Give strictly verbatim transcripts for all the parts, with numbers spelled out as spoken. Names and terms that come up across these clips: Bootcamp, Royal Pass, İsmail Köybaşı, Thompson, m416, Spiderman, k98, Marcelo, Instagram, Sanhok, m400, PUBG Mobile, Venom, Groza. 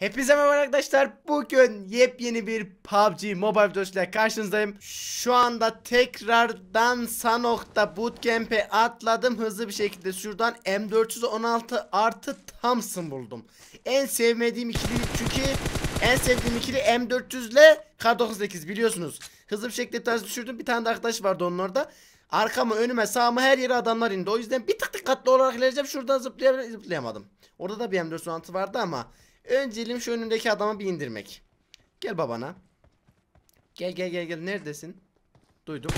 Hepinize merhaba arkadaşlar. Bugün yepyeni bir P U B G Mobile videosuyla karşınızdayım. Şu anda tekrardan Sanhok'ta Bootcamp'e atladım. Hızlı bir şekilde şuradan M dört yüz on altı artı Thompson buldum. En sevmediğim ikili çünkü en sevdiğim ikili M dört yüz ile K doksan sekiz biliyorsunuz. Hızlı bir şekilde bir tanesi düşürdüm. Bir tane de arkadaş vardı onun orada. Arkama, önüme, sağıma her yere adamlar indi. O yüzden bir tık dikkatli olarak ilerleyeceğim. Şuradan zıplayamadım. Orada da bir M dört yüz on altı vardı ama önceliğim şu önündeki adamı bir indirmek. Gel babana. Gel gel gel gel. Neredesin? Duydum.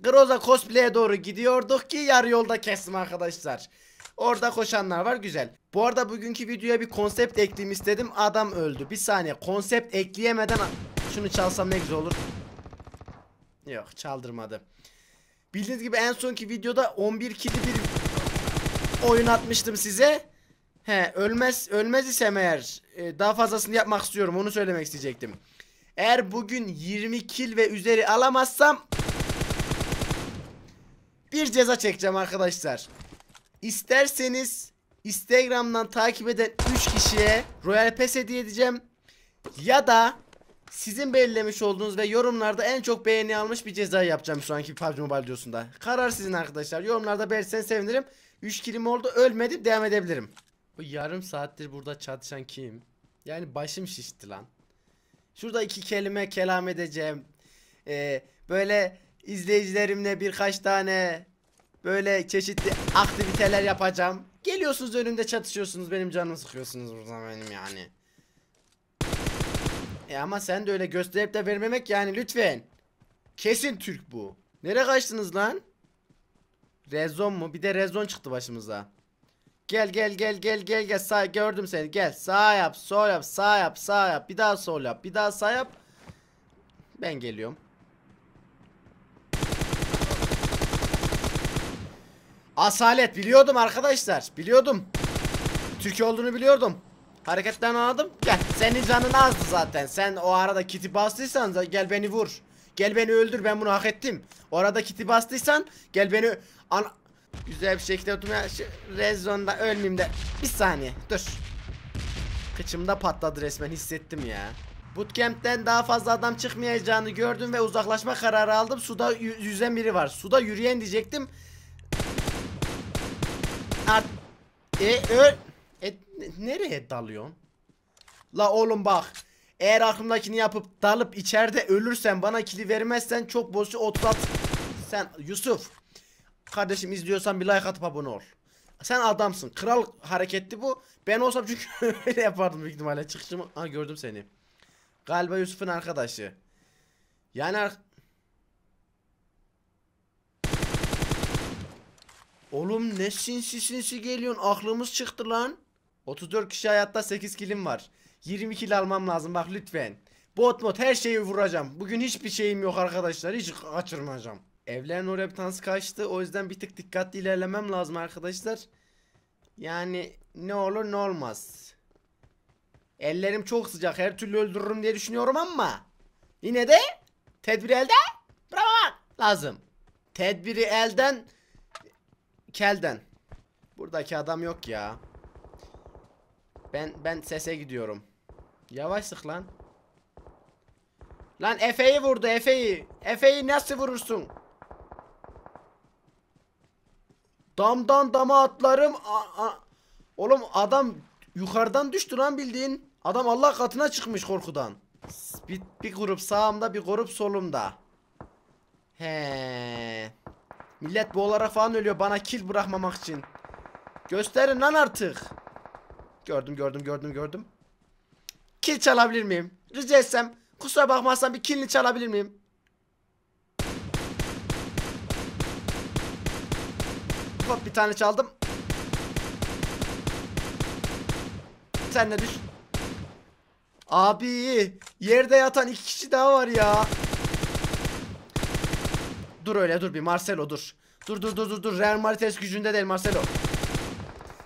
Groza cosplay'e doğru gidiyorduk ki yarı yolda kestim arkadaşlar. Orada koşanlar var, güzel. Bu arada bugünkü videoya bir konsept ekleyeyim istedim. Adam öldü. Bir saniye, konsept ekleyemeden şunu çalsam ne güzel olur. Yok, çaldırmadı. Bildiğiniz gibi en sonki videoda on bir kili bir oyun atmıştım size. He, ölmez ölmez isem eğer e, daha fazlasını yapmak istiyorum, onu söylemek isteyecektim. Eğer bugün yirmi kill ve üzeri alamazsam bir ceza çekeceğim arkadaşlar. İsterseniz Instagram'dan takip eden üç kişiye Royal Pass hediye edeceğim ya da sizin belirlemiş olduğunuz ve yorumlarda en çok beğeni almış bir ceza yapacağım şu anki P U B G Mobile videosunda. Karar sizin arkadaşlar. Yorumlarda belirsen sevinirim. üç kilim oldu, ölmedim, devam edebilirim. Bu yarım saattir burada çatışan kim? Yani başım şişti lan. Şurada iki kelime kelam edeceğim. Ee, böyle izleyicilerimle birkaç tane böyle çeşitli aktiviteler yapacağım. Geliyorsunuz önümde çatışıyorsunuz, benim canımı sıkıyorsunuz burada benim yani. E ama sen de öyle gösterip de vermemek yani, lütfen. Kesin Türk bu. Nereye kaçtınız lan? Rezon mu? Bir de rezon çıktı başımıza. Gel gel gel gel gel gel. Sağ, gördüm seni. Gel. Sağ yap, sol yap, sağ yap, sağ yap. Bir daha sol yap. Bir daha sağ yap. Ben geliyorum. Asalet biliyordum arkadaşlar. Biliyordum. Türk olduğunu biliyordum. Hareketten anladım. Gel. Senin canın azdı zaten. Sen o arada kiti bastıysan gel beni vur. Gel beni öldür, ben bunu hak ettim. Orada kiti bastıysan gel beni an güzel bir şekilde oturmaya şu rezonda ölmeyeyim de. Bir saniye dur. Kıçımda patladı resmen, hissettim ya. Bootcamp'ten daha fazla adam çıkmayacağını gördüm ve uzaklaşma kararı aldım. Suda yüzen biri var. Suda yürüyen diyecektim. Art e öl e, nereye dalıyorsun? La oğlum bak. Eğer aklımdakini yapıp dalıp içeride ölürsen, bana kili vermezsen çok boşu otlat. Sen Yusuf kardeşim, izliyorsan bir like atıp abone ol. Sen adamsın. Kral hareketti bu. Ben olsam çünkü öyle yapardım büyük ihtimalle. Çıkışımı. Ha, gördüm seni. Galiba Yusuf'un arkadaşı. Yani ar oğlum ne sinsi sinsi geliyorsun. Aklımız çıktı lan. otuz dört kişi hayatta, sekiz kilim var. yirmi kill almam lazım bak lütfen. Bot mod her şeyi vuracağım. Bugün hiçbir şeyim yok arkadaşlar, hiç kaçırmayacağım. Evlerin oraya bir tanesi kaçtı, o yüzden bir tık dikkatli ilerlemem lazım arkadaşlar. Yani ne olur ne olmaz. Ellerim çok sıcak, her türlü öldürürüm diye düşünüyorum ama yine de tedbiri elde bırakmak lazım. Tedbiri elden kelden. Buradaki adam yok ya. Ben ben sese gidiyorum. Yavaşlık lan. Lan Efe'yi vurdu, Efe'yi. Efe'yi nasıl vurursun? Damdan dama atlarım. A a Oğlum adam yukarıdan düştü lan bildiğin. Adam Allah katına çıkmış korkudan. Bir, bir grup sağımda, bir grup solumda. He. Millet bu olarak falan ölüyor bana kill bırakmamak için. Gösterin lan artık. Gördüm gördüm gördüm gördüm. Kill çalabilir miyim? Rica etsem, kusura bakmazsan bir killini çalabilir miyim? Hop, bir tane çaldım. Sen de düş. Abi yerde yatan iki kişi daha var ya. Dur öyle dur bir Marcelo dur. Dur dur dur dur dur. Real Madrid gücünde değil Marcelo.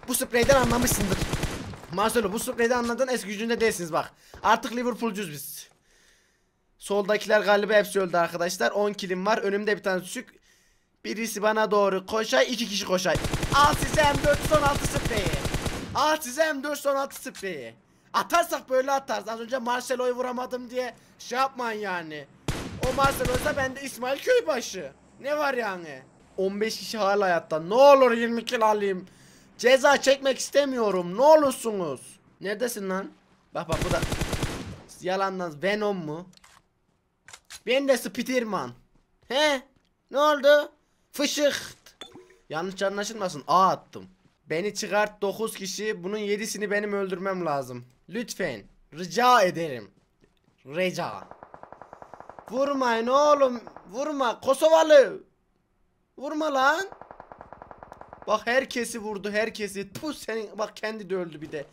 Bu spreyden anlamışsındır. Marcelo bu spreyde anladın, eski gücünde değilsiniz bak. Artık Liverpool'cuyuz biz. Soldakiler galiba hepsi öldü arkadaşlar. on kilim var. Önümde bir tane düşük. Birisi bana doğru koşay. iki kişi koşay. Al size M dört yüz on altı spreyi. Ah size M dört yüz on altı spreyi. Atarsak böyle atarız. Az önce Marcelo'yu vuramadım diye şey yapmayın yani. O Marcelo'ysa ben de İsmail Köybaşı. Ne var yani? on beş kişi hala hayatta. Ne olur yirmi kill alayım. Ceza çekmek istemiyorum. Ne olursunuz. Neredesin lan? Bak bak bu da yalandan Venom mu? Ben de Spiderman. He? Ne oldu? Fışık. Yanlış anlaşılmasın. A attım. Beni çıkart dokuz kişi. Bunun yedisini benim öldürmem lazım. Lütfen. Rica ederim. Rica. Vurmayın oğlum. Vurma. Kosovalı. Vurma lan. Bak herkesi vurdu. Herkesi. Puh senin. Bak kendi de öldü bir de.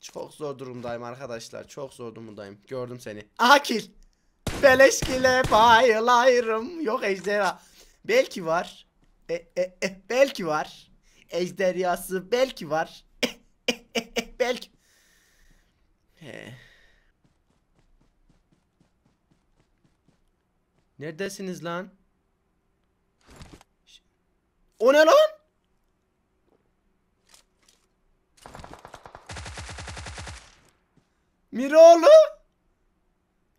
Çok zor durumdayım arkadaşlar. Çok zor durumdayım. Gördüm seni. Aha kill. Beleş kill'e bayılırım. Yok ejderha. Belki var. E, e, e, belki var. Ejderhası belki var. E, e, e, e, belki. He. Neredesiniz lan? O ne lan? Miroğlu?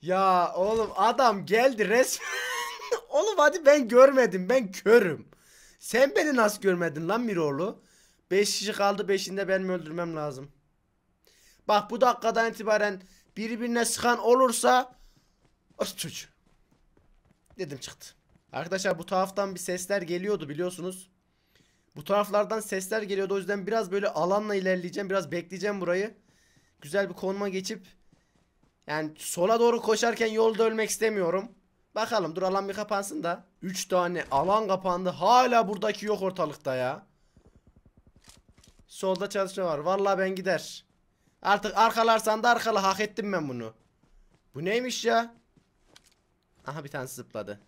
Ya oğlum adam geldi resmen. Oğlum hadi ben görmedim, ben körüm. Sen beni nasıl görmedin lan Miroğlu? beş kişi kaldı, beşinde benim öldürmem lazım. Bak bu dakikadan itibaren birbirine sıkan olursa çocuğu. Dedim çıktı. Arkadaşlar bu taraftan bir sesler geliyordu biliyorsunuz. Bu taraflardan sesler geliyordu, o yüzden biraz böyle alanla ilerleyeceğim, biraz bekleyeceğim burayı. Güzel bir konuma geçip yani sola doğru koşarken yolda ölmek istemiyorum. Bakalım dur alan bir kapansın da. Üç tane alan kapandı. Hala buradaki yok ortalıkta ya. Solda çalışma var. Vallahi ben gider. Artık arkalarsan da arkalı, hak ettim ben bunu. Bu neymiş ya? Aha bir tanesi zıpladı.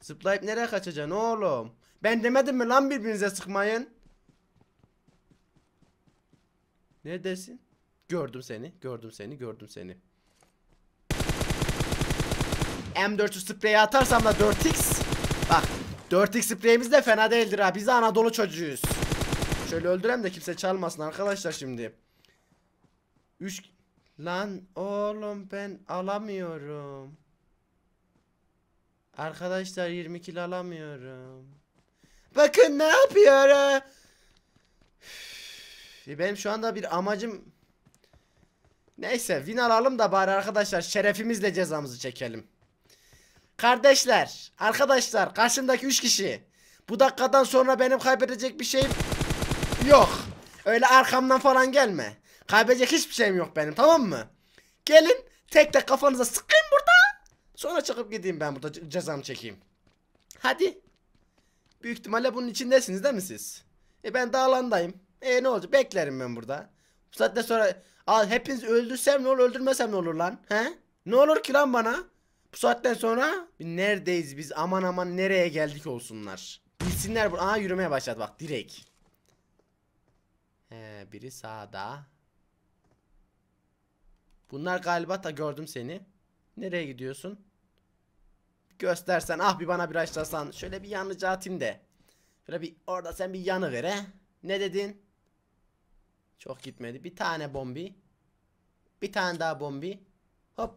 Zıplayıp nereye kaçacaksın oğlum? Ben demedim mi lan birbirinize sıkmayın? Neredesin? Gördüm seni, gördüm seni, gördüm seni. M dört yüz spreyi atarsam da dört x. Bak dört x spreyimiz de fena değildir ha. Biz de Anadolu çocuğuyuz. Şöyle öldürem de kimse çalmasın arkadaşlar şimdi. Üç... Lan oğlum ben alamıyorum. Arkadaşlar yirmi kill alamıyorum. Bakın ne yapıyorum. Benim şu anda bir amacım. Neyse win alalım da bari arkadaşlar, şerefimizle cezamızı çekelim. Kardeşler, arkadaşlar, karşımdaki üç kişi. Bu dakikadan sonra benim kaybedecek bir şeyim yok. Öyle arkamdan falan gelme. Kaybedecek hiçbir şeyim yok benim, tamam mı? Gelin tek tek kafanıza sıkayım burada. Sonra çıkıp gideyim, ben burada cezamı çekeyim. Hadi. Büyük ihtimalle bunun içindesiniz değil mi siz? E ben dağlandayım. E ne olacak? Beklerim ben burada. Bu saatten sonra al, hepiniz öldürsem ne olur, öldürmesem ne olur lan? He? Ne olur ki lan bana? Bu saatten sonra neredeyiz biz? Aman aman nereye geldik olsunlar. Gitsinler buraya. Aha yürümeye başladı bak direkt. He, biri sağda. Bunlar galiba da gördüm seni. Nereye gidiyorsun? Göstersen ah, bir bana bir açlasan. Şöyle bir yanıcı atayım de. Şöyle bir orada sen bir yanı ver he. Ne dedin? Çok gitmedi. Bir tane bombi. Bir tane daha bombi. Hop.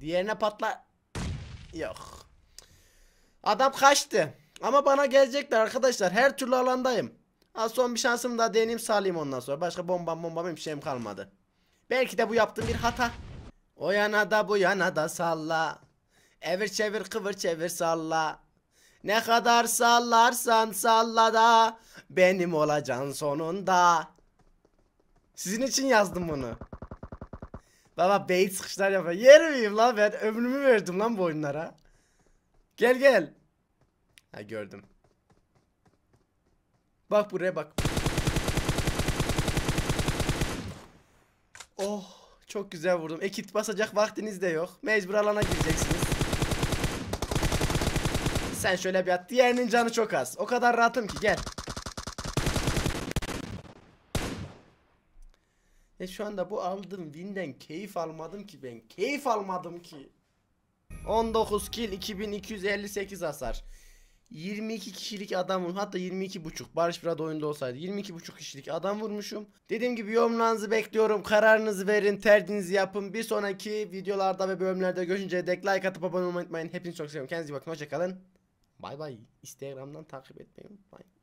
Diğerine patla. Yok. Adam kaçtı. Ama bana gelecekler arkadaşlar. Her türlü alandayım. Az son bir şansım daha deneyim, sağlayayım ondan sonra. Başka bombam bombam bir şeyim kalmadı. Belki de bu yaptığım bir hata. O yana da bu yana da salla. Evir çevir kıvır çevir salla. Ne kadar sallarsan salla da benim olacaksın sonunda. Sizin için yazdım bunu. Baba bait sıkışlar yapıyor. Yer miyim lan ben? Ömrümü verdim lan bu oyunlara. Gel gel. Ha gördüm. Bak buraya bak. Oh çok güzel vurdum. E kit basacak vaktiniz de yok. Mecbur alana gireceksiniz. Sen şöyle bir at. Diğerinin canı çok az. O kadar rahatım ki gel. E şu anda bu aldığım win'den keyif almadım ki ben. Keyif almadım ki. on dokuz kill, iki bin iki yüz elli sekiz hasar. yirmi iki kişilik adam vurmuşum. Hatta yirmi iki buçuk. Barış biraz oyunda olsaydı. yirmi iki buçuk kişilik adam vurmuşum. Dediğim gibi yorumlarınızı bekliyorum. Kararınızı verin. Tercihinizi yapın. Bir sonraki videolarda ve bölümlerde görüşünceye dek like atıp abone olmayı unutmayın. Hepinizi çok seviyorum. Kendinize iyi bakın. Hoşçakalın. Bay bay. Instagram'dan takip etmeyi unutmayın.